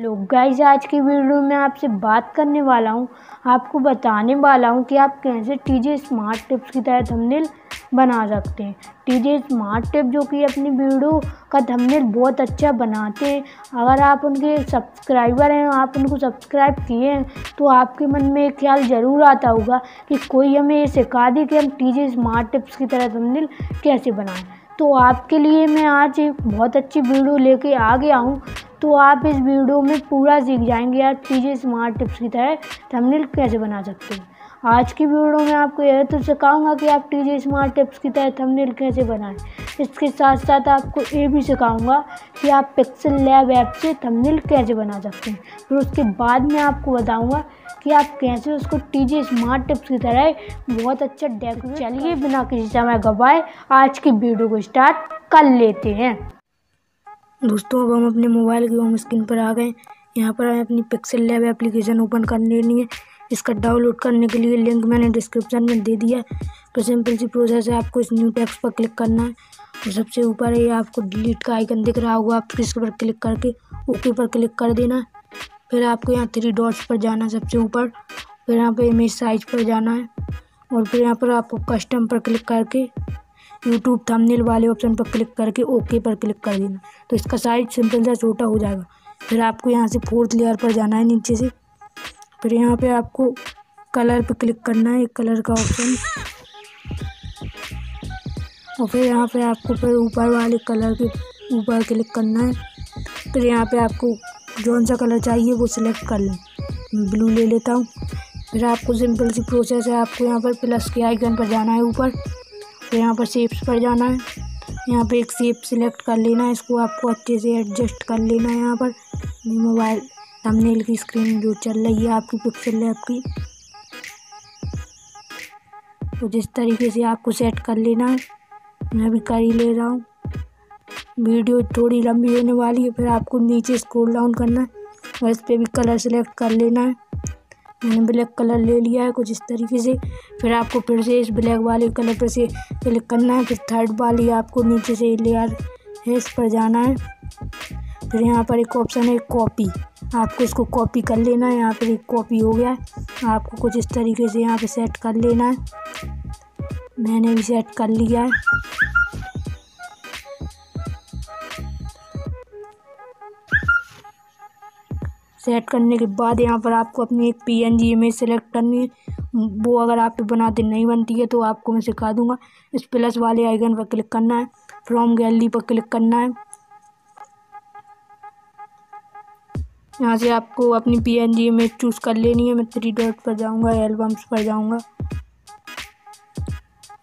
लोग गाइस, आज की वीडियो में आपसे बात करने वाला हूँ, आपको बताने वाला हूँ कि आप कैसे टीजे स्मार्ट टिप्स की तरह थंबनेल बना सकते हैं। टीजे स्मार्ट टिप जो कि अपनी वीडियो का थंबनेल बहुत अच्छा बनाते हैं। अगर आप उनके सब्सक्राइबर हैं, आप उनको सब्सक्राइब किए हैं, तो आपके मन में एक ख्याल ज़रूर आता होगा कि कोई हमें ये सिखा दे कि हम टीजे स्मार्ट टिप्स की तरह थंबनेल कैसे बनाएँ। तो आपके लिए मैं आज एक बहुत अच्छी वीडियो लेके आ गया हूँ, तो आप इस वीडियो में पूरा सीख जाएंगे आप टीजे स्मार्ट टिप्स की तरह थंबनेल कैसे बना सकते हैं। आज की वीडियो में आपको यह तो सिखाऊंगा कि आप टीजे स्मार्ट टिप्स की तरह थंबनेल कैसे बनाएं। इसके साथ साथ आपको ये भी सिखाऊंगा कि आप पिक्सेल लैब ऐप से थंबनेल कैसे बना सकते हैं। फिर उसके बाद मैं आपको बताऊँगा कि आप कैसे उसको टीजे स्मार्ट टिप्स की तरह बहुत अच्छा डेकोरेट। चलिए बिना किसी समय गवाए आज की वीडियो को स्टार्ट कर लेते हैं। दोस्तों, अब हम अपने मोबाइल के होम स्क्रीन पर आ गए। यहाँ पर हमें अपनी पिक्सेल लैब एप्लीकेशन ओपन कर लेनी है। इसका डाउनलोड करने के लिए लिंक मैंने डिस्क्रिप्शन में दे दिया है। तो सिंपल सी प्रोसेस है, आपको इस न्यू टैक्स पर क्लिक करना है और सबसे ऊपर ये आपको डिलीट का आइकन दिख रहा होगा, आप इस पर क्लिक करके ओके पर क्लिक कर देना। फिर आपको यहाँ थ्री डॉट्स पर जाना है सबसे ऊपर, फिर यहाँ पर इमेज साइज पर जाना है और फिर यहाँ पर आपको कस्टम पर क्लिक करके यूट्यूब थंबनेल वाले ऑप्शन पर क्लिक करके ओके पर क्लिक कर देना। तो इसका साइज सिंपल सा छोटा हो जाएगा। फिर आपको यहाँ से फोर्थ लेयर पर जाना है नीचे से, फिर यहाँ पे आपको कलर पर क्लिक करना है, एक कलर का ऑप्शन, और फिर यहाँ पे आपको फिर ऊपर वाले कलर के ऊपर क्लिक करना है। फिर यहाँ पे आपको जौन सा कलर चाहिए वो सिलेक्ट कर लें, ब्लू ले लेता हूँ। फिर आपको सिंपल सी प्रोसेस है, आपको यहाँ पर प्लस के आइकन पर जाना है ऊपर, फिर यहाँ पर शेप्स पर जाना है, यहाँ पे एक शेप सिलेक्ट कर लेना है, इसको आपको अच्छे से एडजस्ट कर लेना है। यहाँ पर मोबाइल थंबनेल की स्क्रीन जो चल रही है आपकी पिक्सेल लैब की, तो जिस तरीके से आपको सेट कर लेना है मैं भी कर ही ले रहा हूँ। वीडियो थोड़ी लंबी होने वाली है। फिर आपको नीचे स्क्रॉल डाउन करना है और इस पर भी कलर सेलेक्ट कर लेना है। मैंने ब्लैक कलर ले लिया है कुछ इस तरीके से। फिर आपको फिर से इस ब्लैक वाले कलर पर से क्लिक करना है। फिर थर्ड वाली आपको नीचे से लेयर है इस पर जाना है। फिर यहाँ पर एक ऑप्शन है कॉपी, आपको इसको कॉपी कर लेना है। यहाँ पर एक कॉपी हो गया है, आपको कुछ इस तरीके से यहाँ पे सेट कर लेना है। मैंने भी सेट कर लिया है। सेट करने के बाद यहाँ पर आपको अपनी एक पीएनजी इमेज सेलेक्ट करनी है। वो अगर आप बनाते नहीं बनती है तो आपको मैं सिखा दूंगा। इस प्लस वाले आइकन पर क्लिक करना है, फ्रॉम गैलरी पर क्लिक करना है। यहाँ से आपको अपनी पीएनजी इमेज चूज़ कर लेनी है। मैं थ्री डॉट पर जाऊँगा, एल्बम्स पर जाऊँगा।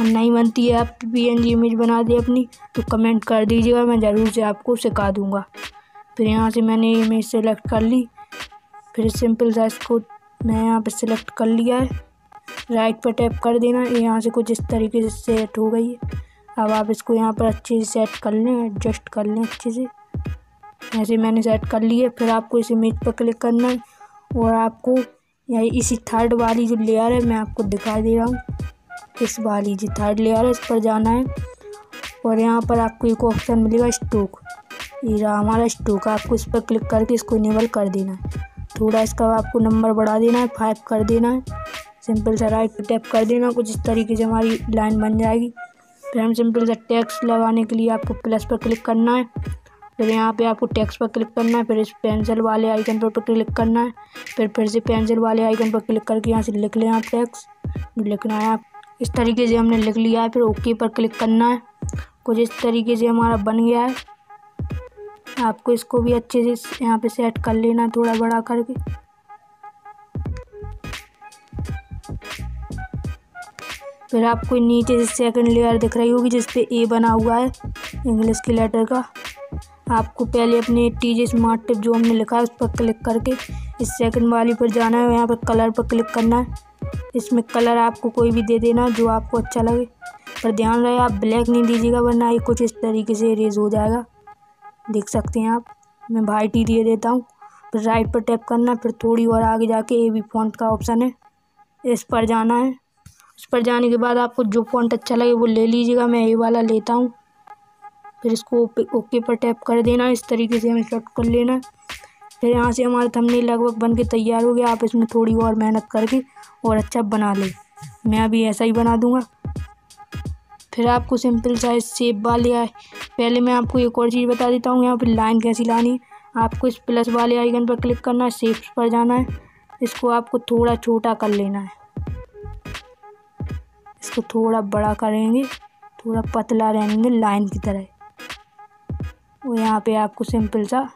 नहीं बनती है आप पीएनजी इमेज बना दे अपनी तो कमेंट कर दीजिएगा, मैं ज़रूर से आपको सिखा दूँगा। फिर यहाँ से मैंने इमेज सेलेक्ट कर ली, फिर सिंपल साइज को मैं यहाँ पे सिलेक्ट कर लिया है, राइट पर टैप कर देना। यहाँ से कुछ इस तरीके से सेट हो गई है। अब आप इसको यहाँ पर अच्छे से सेट कर लें, एडजस्ट कर लें अच्छे से। ऐसे मैंने सेट कर ली है। फिर आपको इस इमेज पर क्लिक करना है और आपको इसी थर्ड वाली जो लेयर है मैं आपको दिखा दे रहा हूँ, इस वाली जो थर्ड लेयर है इस पर जाना है और यहाँ पर आपको एक ऑप्शन मिलेगा स्ट्रोक, ये हमारा स्ट्रोक, आपको इस पर क्लिक करके इसको इनेबल कर देना है। थोड़ा इसका आपको नंबर बढ़ा देना है, 5 कर देना है। सिंपल सा राइट पर टैप कर देना, कुछ इस तरीके से हमारी लाइन बन जाएगी। फिर हम सिंपल सा टैक्स लगाने के लिए आपको प्लस पर क्लिक करना है, फिर यहाँ पे आपको टैक्स पर क्लिक करना है, फिर इस पेंसिल वाले आइकन पर क्लिक करना है, फिर से पेंसिल वाले आइकन पर क्लिक करके यहाँ से लिख लें आप टैक्स लिखना है। आप इस तरीके से हमने लिख लिया है, फिर ओके पर क्लिक करना है। कुछ इस तरीके से हमारा बन गया है। आपको इसको भी अच्छे से यहाँ पे सेट कर लेना, थोड़ा बड़ा करके। फिर आपको नीचे से सेकंड लेयर दिख रही होगी जिस पे ए बना हुआ है इंग्लिश के लेटर का, आपको पहले अपने टीजे स्मार्ट टिप जो हमने लिखा है उस पर क्लिक करके इस सेकंड वाली पर जाना है और यहाँ पर कलर पर क्लिक करना है। इसमें कलर आपको कोई भी दे देना जो आपको अच्छा लगे, पर ध्यान रहे आप ब्लैक नहीं दीजिएगा वरना ये कुछ इस तरीके से इरेज हो जाएगा, देख सकते हैं आप। मैं वाइट ही दे देता हूँ। फिर राइट पर टैप करना है, फिर थोड़ी और आगे जाके ए बी फॉन्ट का ऑप्शन है इस पर जाना है। इस पर जाने के बाद आपको जो फॉन्ट अच्छा लगे वो ले लीजिएगा, मैं ए वाला लेता हूँ। फिर इसको ओके पर टैप कर देना, इस तरीके से हमें सेट कर लेना। फिर यहाँ से हमारा थंबनेल लगभग बन के तैयार हो गया। आप इसमें थोड़ी और मेहनत करके और अच्छा बना लें। मैं अभी ऐसा ही बना दूँगा। फिर आपको सिंपल साइज शेप वाले आए, पहले मैं आपको एक और चीज़ बता देता हूँ यहाँ पर लाइन कैसी लानी है। आपको इस प्लस वाले आइकन पर क्लिक करना है, शेप्स पर जाना है, इसको आपको थोड़ा छोटा कर लेना है। इसको थोड़ा बड़ा करेंगे, थोड़ा पतला रहेंगे लाइन की तरह, और यहाँ पे आपको सिंपल सा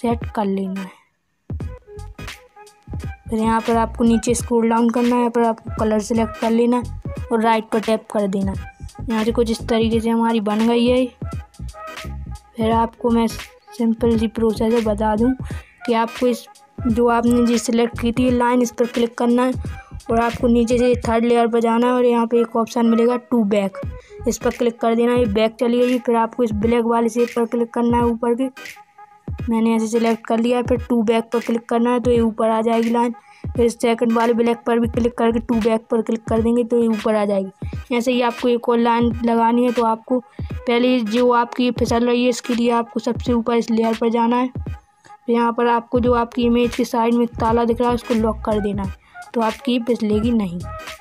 सेट कर लेना है। फिर यहाँ पर आपको नीचे स्क्रॉल डाउन करना है, यहाँ पर आपको कलर सेलेक्ट कर लेना है और राइट पर टैप कर देना है। यहाँ से कुछ इस तरीके से हमारी बन गई है। फिर आपको मैं सिंपल सी प्रोसेस बता दूँ कि आपको इस जो आपने जी सिलेक्ट की थी लाइन, इस पर क्लिक करना है और आपको नीचे से थर्ड लेयर पर जाना है और यहाँ पे एक ऑप्शन मिलेगा टू बैक, इस पर क्लिक कर देना है, ये बैक चली गई। फिर आपको इस ब्लैक वाले शेप पर क्लिक करना है, ऊपर के मैंने ऐसे सिलेक्ट कर लिया है। फिर टू बैक पर क्लिक करना है तो ये ऊपर आ जाएगी लाइन। फिर सेकंड वाले ब्लैक पर भी क्लिक करके टू बैक पर क्लिक कर देंगे तो ये ऊपर आ जाएगी। ऐसे ही आपको एक और लाइन लगानी है, तो आपको पहले जो आपकी फिसल रही है इसके लिए आपको सबसे ऊपर इस लेयर पर जाना है। फिर यहाँ पर आपको जो आपकी इमेज की साइड में ताला दिख रहा है उसको लॉक कर देना है, तो आपकी फिसलेगी नहीं।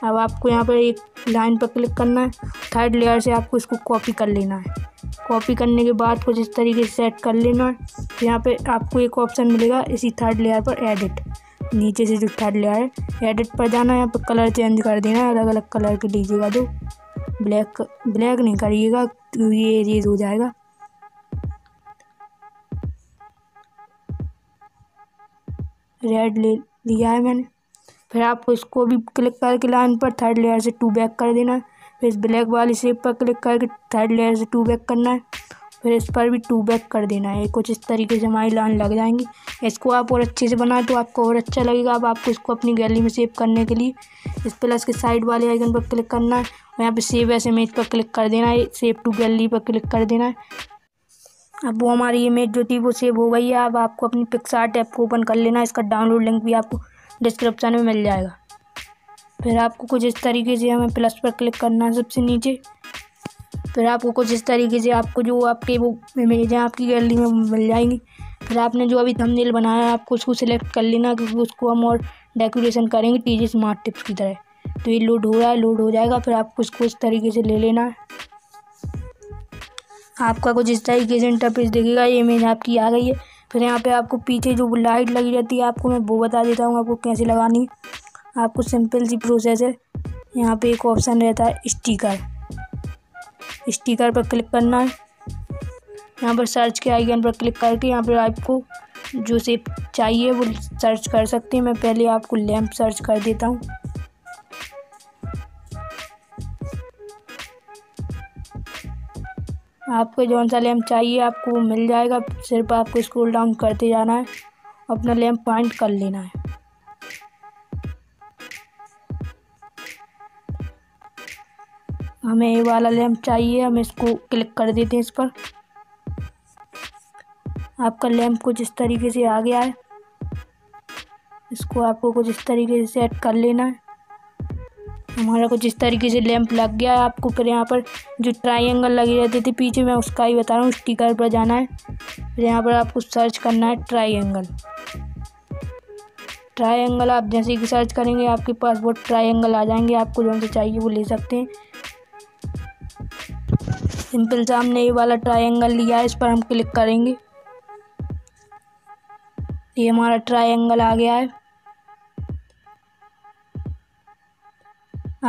अब आपको यहाँ पर एक लाइन पर क्लिक करना है, थर्ड लेयर से आपको इसको कॉपी कर लेना है। कॉपी करने के बाद कुछ इस तरीके से सेट कर लेना है। तो यहाँ पे आपको एक ऑप्शन मिलेगा इसी थर्ड लेयर पर एडिट, नीचे से जो थर्ड लेयर है एडिट पर जाना है। यहाँ पर कलर चेंज कर देना है, अलग अलग कलर के लीजिएगा। जो ब्लैक नहीं करिएगा, तो ये रेज हो जाएगा। रेड ले लिया है मैंने। फिर आपको इसको भी क्लिक करके लाइन पर थर्ड लेयर से टू बैक कर देना है। फिर इस ब्लैक वाली शेप पर क्लिक करके थर्ड लेयर से टू बैक करना है, फिर इस पर भी टू बैक कर देना है। कुछ इस तरीके से हमारी लाइन लग जाएंगी। इसको आप और अच्छे से बनाएं तो आपको और अच्छा लगेगा। अब आपको इसको अपनी गैलरी में सेव करने के लिए इस प्लस के साइड वाले आइकन पर क्लिक करना है और यहाँ पर सेव एस इमेज पर क्लिक कर देना है, सेव टू गैलरी पर क्लिक कर देना है। अब वो हमारी इमेज जो थी वो सेव हो गई है। अब आपको अपनी पिक्सार्ट ऐप को ओपन कर लेना है, इसका डाउनलोड लिंक भी आपको डिस्क्रिप्शन में मिल जाएगा। फिर आपको कुछ इस तरीके से हमें प्लस पर क्लिक करना है सबसे नीचे। फिर आपको कुछ इस तरीके से आपको जो आपके वो इमेज हैं आपकी गैलरी में मिल जाएंगी। फिर आपने जो अभी थंबनेल बनाया है आपको उसको सिलेक्ट कर लेना, क्योंकि उसको हम और डेकोरेशन करेंगे टीजे स्मार्ट टिप्स की तरह। तो ये लोड हो रहा है, लोड हो जाएगा। फिर आपको उसको इस तरीके से ले लेना है। आपका कुछ इस तरीके से इंटरफेस दिखेगा, ये इमेज आपकी आ गई है। फिर यहाँ पे आपको पीछे जो लाइट लगी रहती है आपको मैं वो बता देता हूँ आपको कैसे लगानी है। आपको सिंपल सी प्रोसेस है, यहाँ पे एक ऑप्शन रहता है स्टिकर, स्टिकर पर क्लिक करना है। यहाँ पर सर्च के आइकन पर क्लिक करके यहाँ पर आपको जो शेप चाहिए वो सर्च कर सकते हैं। मैं पहले आपको लैंप सर्च कर देता हूँ। आपको जौन सा लैम्प चाहिए आपको वो मिल जाएगा, सिर्फ आपको स्क्रॉल डाउन करते जाना है, अपना लैम्प फाइंड कर लेना है। हमें ये वाला लैम्प चाहिए, हम इसको क्लिक कर देते हैं इस पर। आपका लैम्प कुछ इस तरीके से आ गया है। इसको आपको कुछ इस तरीके से सेट कर लेना है। हमारा कुछ इस तरीके से लैंप लग गया है आपको। फिर यहाँ पर जो ट्रायंगल लगे रहते थे पीछे, मैं उसका ही बता रहा हूँ, स्टिकर पर जाना है। फिर यहाँ पर आपको सर्च करना है ट्रायंगल। ट्रायंगल आप जैसे कि सर्च करेंगे आपके पास वो ट्रायंगल आ जाएंगे। आपको जो चाहिए वो ले सकते हैं। सिंपल सा हमने ये वाला ट्रायंगल लिया है, इस पर हम क्लिक करेंगे। ये हमारा ट्रायंगल आ गया है।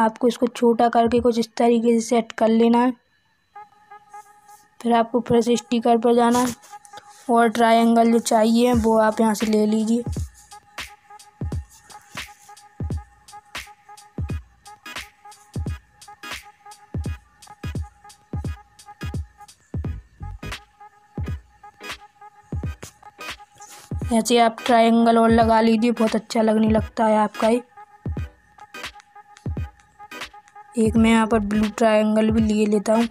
आपको इसको छोटा करके कुछ इस तरीके से सेट कर लेना है। फिर आपको फिर से स्टिकर पर जाना है और ट्रायंगल जो चाहिए वो आप यहाँ से ले लीजिए। ऐसे आप ट्रायंगल और लगा लीजिए, बहुत अच्छा लगने लगता है आपका ये। एक मैं यहाँ पर ब्लू ट्रायंगल भी ले लेता हूँ।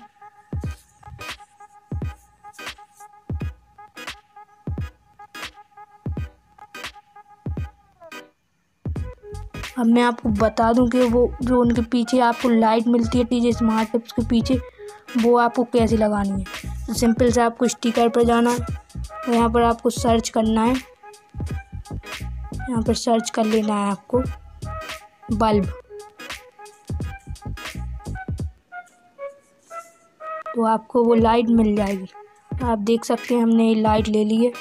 अब मैं आपको बता दूँ कि वो जो उनके पीछे आपको लाइट मिलती है टीजे स्मार्ट टिप्स के पीछे, वो आपको कैसे लगानी है। तो सिंपल से आपको स्टिकर पर जाना है, यहाँ पर आपको सर्च करना है यहाँ पर सर्च कर लेना है आपको बल्ब। तो आपको वो लाइट मिल जाएगी। आप देख सकते हैं हमने ये लाइट ले ली है।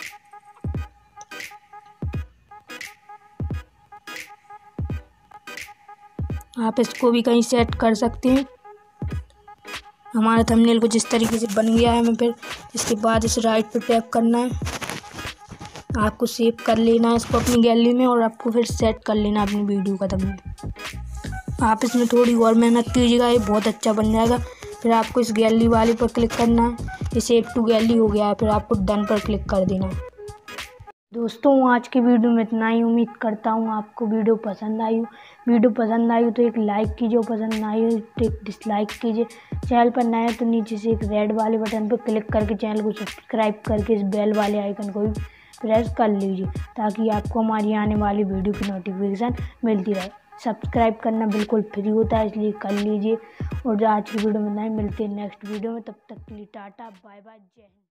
आप इसको भी कहीं सेट कर सकते हैं। हमारा थंबनेल कुछ इस तरीके से बन गया है। हमें फिर इसके बाद इस राइट पर टैप करना है। आपको सेव कर लेना है इसको अपनी गैलरी में और आपको फिर सेट कर लेना अपनी वीडियो का थंबनेल। आप इसमें थोड़ी और मेहनत कीजिएगा, ये बहुत अच्छा बन जाएगा। फिर आपको इस गैलरी वाले पर क्लिक करना है। ये सेव टू गैलरी हो गया है, फिर आपको डन पर क्लिक कर देना है। दोस्तों आज की वीडियो में इतना ही। उम्मीद करता हूँ आपको वीडियो पसंद आई हो। वीडियो पसंद आई हो तो एक लाइक कीजिए और पसंद ना आई हो तो एक डिसलाइक कीजिए। चैनल पर नए तो नीचे से एक रेड वाले बटन पर क्लिक करके चैनल को सब्सक्राइब करके इस बेल वाले आइकन को भी प्रेस कर लीजिए ताकि आपको हमारी आने वाली वीडियो की नोटिफिकेशन मिलती रहे। सब्सक्राइब करना बिल्कुल फ्री होता है, इसलिए कर लीजिए। और आज की वीडियो में नहीं मिलते हैं नेक्स्ट वीडियो में। तब तक के लिए टाटा बाय बाय, जय हिंद।